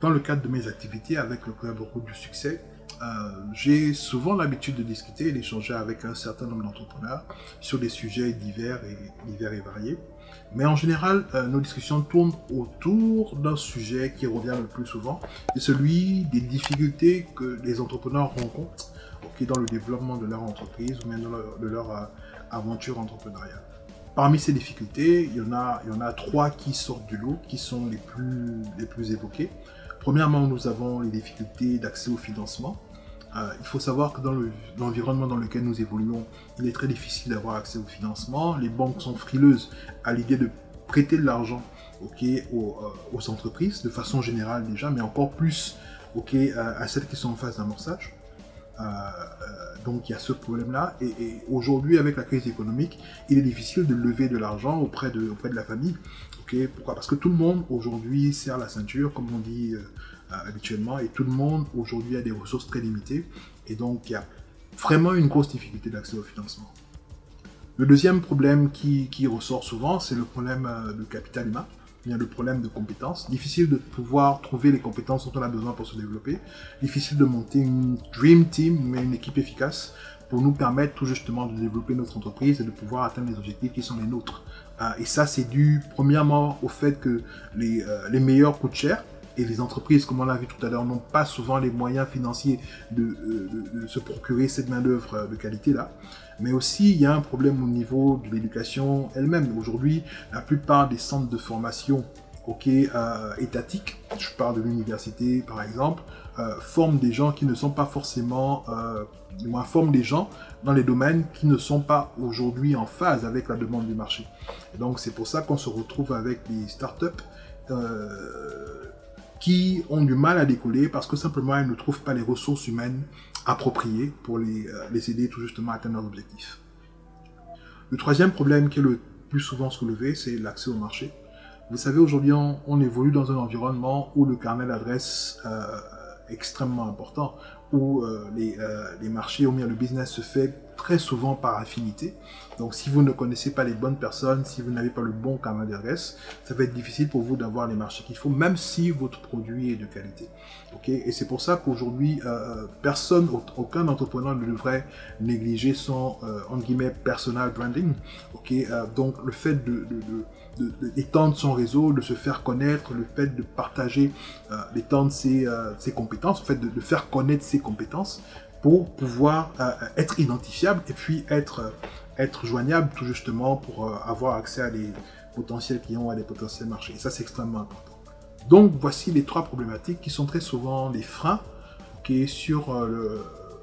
Dans le cadre de mes activités avec le club du succès, j'ai souvent l'habitude de discuter et d'échanger avec un certain nombre d'entrepreneurs sur des sujets divers et variés. Mais en général, nos discussions tournent autour d'un sujet qui revient le plus souvent, c'est celui des difficultés que les entrepreneurs rencontrent dans le développement de leur entreprise ou même de leur aventure entrepreneuriale. Parmi ces difficultés, il y en a trois qui sortent du lot, qui sont les plus évoquées. Premièrement, nous avons les difficultés d'accès au financement. Il faut savoir que dans l'environnement dans lequel nous évoluons, il est très difficile d'avoir accès au financement. Les banques sont frileuses à l'idée de prêter de l'argent aux entreprises, de façon générale déjà, mais encore plus à celles qui sont en phase d'amorçage. Donc il y a ce problème-là et aujourd'hui avec la crise économique, il est difficile de lever de l'argent auprès de la famille. Pourquoi? Parce que tout le monde aujourd'hui serre la ceinture, comme on dit habituellement, et tout le monde aujourd'hui a des ressources très limitées et donc il y a vraiment une grosse difficulté d'accès au financement. Le deuxième problème qui ressort souvent, c'est le problème de capital humain. Il y a le problème de compétences. Difficile de pouvoir trouver les compétences dont on a besoin pour se développer. Difficile de monter une dream team, mais une équipe efficace pour nous permettre tout justement de développer notre entreprise et de pouvoir atteindre les objectifs qui sont les nôtres. Et ça, c'est dû premièrement au fait que les meilleurs coûtent cher et les entreprises, comme on l'a vu tout à l'heure, n'ont pas souvent les moyens financiers de se procurer cette main-d'œuvre de qualité-là. Mais aussi, il y a un problème au niveau de l'éducation elle-même. Aujourd'hui, la plupart des centres de formation étatiques, je parle de l'université par exemple, forment des gens qui ne sont pas forcément, forment des gens dans les domaines qui ne sont pas aujourd'hui en phase avec la demande du marché. Et donc c'est pour ça qu'on se retrouve avec des startups qui ont du mal à décoller parce que simplement elles ne trouvent pas les ressources humaines appropriées pour les aider tout justement à atteindre leurs objectifs. Le troisième problème qui est le plus souvent soulevé, c'est l'accès au marché. Vous savez, aujourd'hui, on évolue dans un environnement où le carnet d'adresses est extrêmement important, où les marchés, où le business se fait très souvent par affinité. Donc, si vous ne connaissez pas les bonnes personnes, si vous n'avez pas le bon carnet d'adresses, ça va être difficile pour vous d'avoir les marchés qu'il faut, même si votre produit est de qualité. Et c'est pour ça qu'aujourd'hui, aucun entrepreneur ne devrait négliger son entre guillemets personal branding. Donc, le fait d'étendre son réseau, de se faire connaître, le fait de partager, d'étendre ses compétences, le fait de faire connaître ses compétences pour pouvoir être identifiable et puis être joignable tout justement pour avoir accès à des potentiels clients, à des potentiels marchés. Et ça, c'est extrêmement important. Donc, voici les trois problématiques qui sont très souvent des freins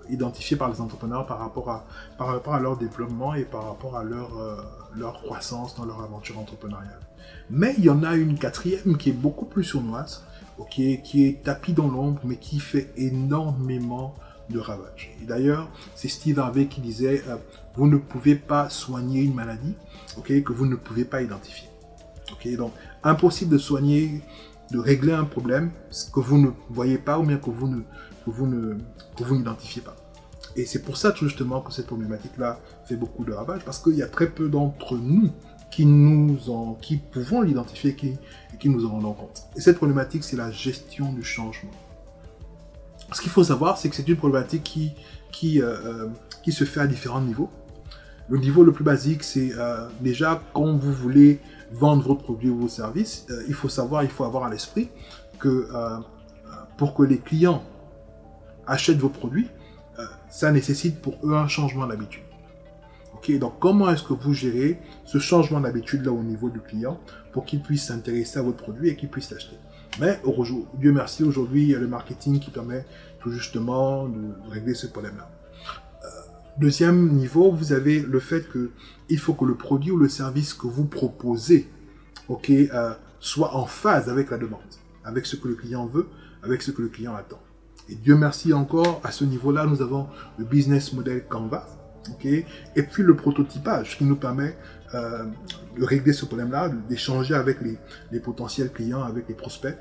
identifiés par les entrepreneurs par rapport à leur développement et par rapport à leur croissance dans leur aventure entrepreneuriale. Mais il y en a une quatrième qui est beaucoup plus sournoise, qui est tapis dans l'ombre, mais qui fait énormément de ravages. Et d'ailleurs, c'est Steve Harvey qui disait « Vous ne pouvez pas soigner une maladie que vous ne pouvez pas identifier. » Donc, impossible de soigner, de régler un problème que vous ne voyez pas ou bien que vous n'identifiez pas. Et c'est pour ça tout justement que cette problématique-là fait beaucoup de ravages, parce qu'il y a très peu d'entre nous qui pouvons l'identifier et qui nous en rendons compte. Et cette problématique, c'est la gestion du changement. Ce qu'il faut savoir, c'est que c'est une problématique qui se fait à différents niveaux. Le niveau le plus basique, c'est déjà quand vous voulez vendre vos produits ou vos services, il faut avoir à l'esprit que pour que les clients achètent vos produits, ça nécessite pour eux un changement d'habitude. Donc comment est-ce que vous gérez ce changement d'habitude là au niveau du client pour qu'il puisse s'intéresser à votre produit et qu'il puisse l'acheter? Mais Dieu merci, aujourd'hui, il y a le marketing qui permet tout justement de régler ce problème-là. Deuxième niveau, vous avez le fait qu'il faut que le produit ou le service que vous proposez soit en phase avec la demande, avec ce que le client veut, avec ce que le client attend. Et Dieu merci encore, à ce niveau-là, nous avons le Business Model Canvas. Et puis le prototypage qui nous permet de régler ce problème-là, d'échanger avec les potentiels clients, avec les prospects,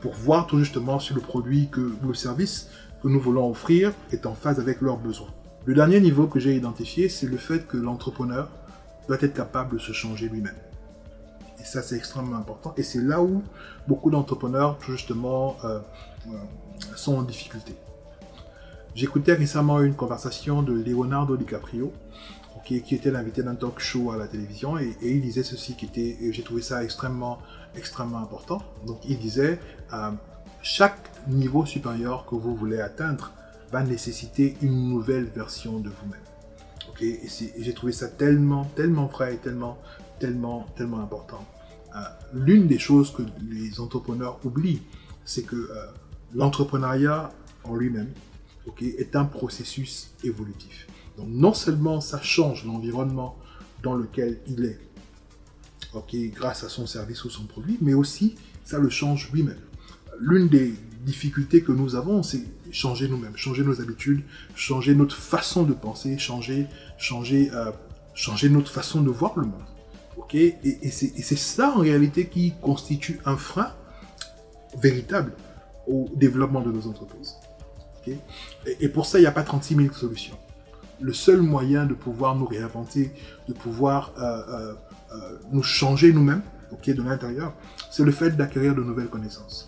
pour voir tout justement si le produit ou le service que nous voulons offrir est en phase avec leurs besoins. Le dernier niveau que j'ai identifié, c'est le fait que l'entrepreneur doit être capable de se changer lui-même. Et ça, c'est extrêmement important. Et c'est là où beaucoup d'entrepreneurs, justement, sont en difficulté. J'écoutais récemment une conversation de Leonardo DiCaprio, qui était l'invité d'un talk show à la télévision, et il disait ceci, j'ai trouvé ça extrêmement important. Donc il disait, chaque niveau supérieur que vous voulez atteindre va nécessiter une nouvelle version de vous-même. Et j'ai trouvé ça tellement vrai, tellement important. L'une des choses que les entrepreneurs oublient, c'est que l'entrepreneuriat en lui-même est un processus évolutif. Donc non seulement ça change l'environnement dans lequel il est, grâce à son service ou son produit, mais aussi ça le change lui-même. L'une des difficultés que nous avons, c'est changer nous-mêmes, changer nos habitudes, changer notre façon de penser, changer notre façon de voir le monde. Et c'est ça en réalité qui constitue un frein véritable au développement de nos entreprises. Et pour ça, il n'y a pas 36 000 solutions. Le seul moyen de pouvoir nous réinventer, de pouvoir nous changer nous-mêmes, de l'intérieur, c'est le fait d'acquérir de nouvelles connaissances.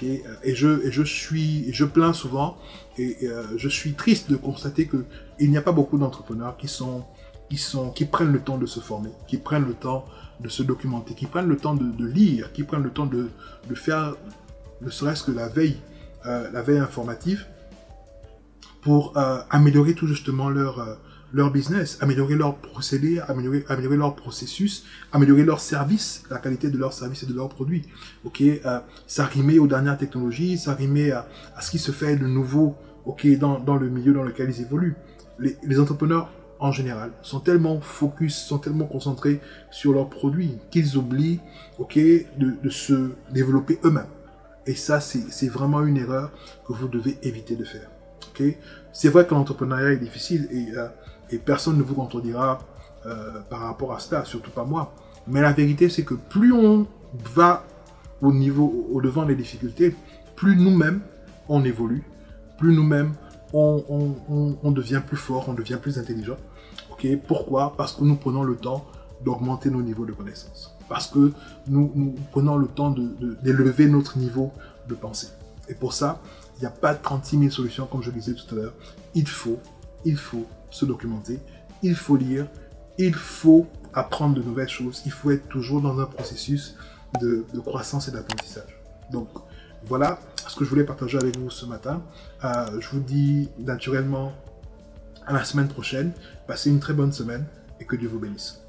Et je plains souvent, je suis triste de constater qu'il n'y a pas beaucoup d'entrepreneurs qui prennent le temps de se former, qui prennent le temps de se documenter, qui prennent le temps de lire, qui prennent le temps de faire, ne serait-ce que la veille informative, pour améliorer tout justement leur business, améliorer leur procédé, améliorer leur processus, améliorer leur service, la qualité de leur service et de leurs produits. S'arrimer aux dernières technologies, s'arrimer à ce qui se fait de nouveau dans le milieu dans lequel ils évoluent. Les entrepreneurs, en général, sont tellement focus, sont tellement concentrés sur leurs produits qu'ils oublient de se développer eux-mêmes. Et ça, c'est vraiment une erreur que vous devez éviter de faire. C'est vrai que l'entrepreneuriat est difficile et personne ne vous contredira par rapport à cela, surtout pas moi. Mais la vérité, c'est que plus on va au-devant des difficultés, plus nous-mêmes on évolue, plus nous-mêmes on devient plus fort, on devient plus intelligent. Pourquoi? Parce que nous prenons le temps d'augmenter nos niveaux de connaissances, parce que nous prenons le temps d'élever notre niveau de pensée. Et pour ça, il n'y a pas 36 000 solutions, comme je le disais tout à l'heure. Il faut se documenter, il faut lire, il faut apprendre de nouvelles choses, il faut être toujours dans un processus de croissance et d'apprentissage. Donc voilà ce que je voulais partager avec vous ce matin. Je vous dis naturellement à la semaine prochaine. Passez une très bonne semaine et que Dieu vous bénisse.